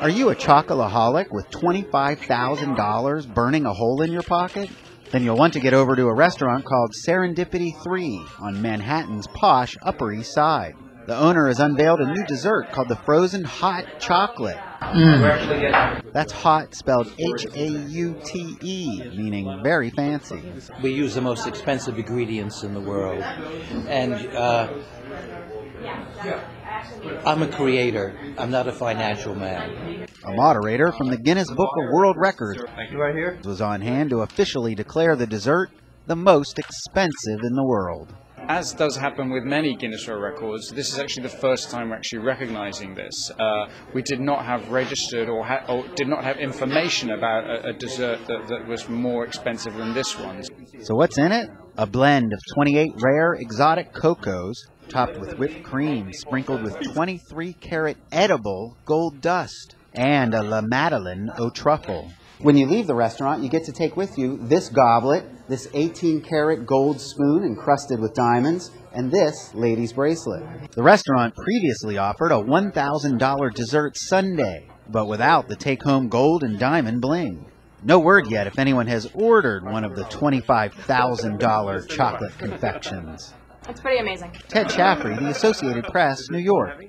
Are you a chocoholic with $25,000 burning a hole in your pocket? Then you'll want to get over to a restaurant called Serendipity 3 on Manhattan's posh Upper East Side. The owner has unveiled a new dessert called the Frozen Haute Chocolate. That's hot spelled H-A-U-T-E, meaning very fancy. We use the most expensive ingredients in the world, and I'm a creator. I'm not a financial man. A moderator from the Guinness Book of World Records was on hand to officially declare the dessert the most expensive in the world. As does happen with many Guinness World Records, this is actually the first time we're actually recognizing this. We did not have registered or did not have information about a dessert that was more expensive than this one. So what's in it? A blend of 28 rare exotic cocos, topped with whipped cream, sprinkled with 23-karat edible gold dust, and a La Madeleine au Truffle. When you leave the restaurant, you get to take with you this goblet, this 18-karat gold spoon encrusted with diamonds, and this lady's bracelet. The restaurant previously offered a $1,000 dessert sundae, but without the take-home gold and diamond bling. No word yet if anyone has ordered one of the $25,000 chocolate confections. It's pretty amazing. Ted Shaffrey, The Associated Press, New York.